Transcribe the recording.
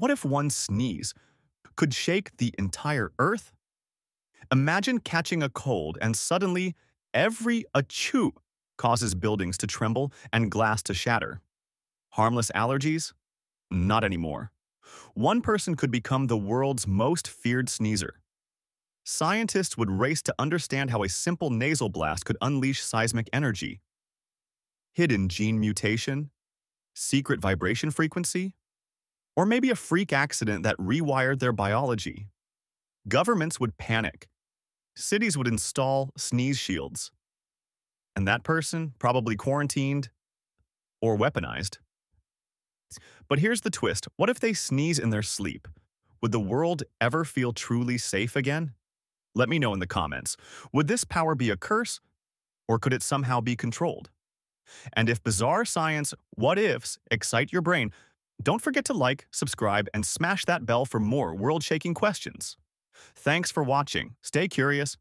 What if one sneeze could shake the entire earth? Imagine catching a cold and suddenly every achoo causes buildings to tremble and glass to shatter. Harmless allergies? Not anymore. One person could become the world's most feared sneezer. Scientists would race to understand how a simple nasal blast could unleash seismic energy. Hidden gene mutation? Secret vibration frequency? Or maybe a freak accident that rewired their biology. Governments would panic. Cities would install sneeze shields. And that person probably quarantined or weaponized. But here's the twist. What if they sneeze in their sleep? Would the world ever feel truly safe again? Let me know in the comments. Would this power be a curse, or could it somehow be controlled? And if bizarre science what-ifs excite your brain, don't forget to like, subscribe, and smash that bell for more world-shaking questions. Thanks for watching. Stay curious,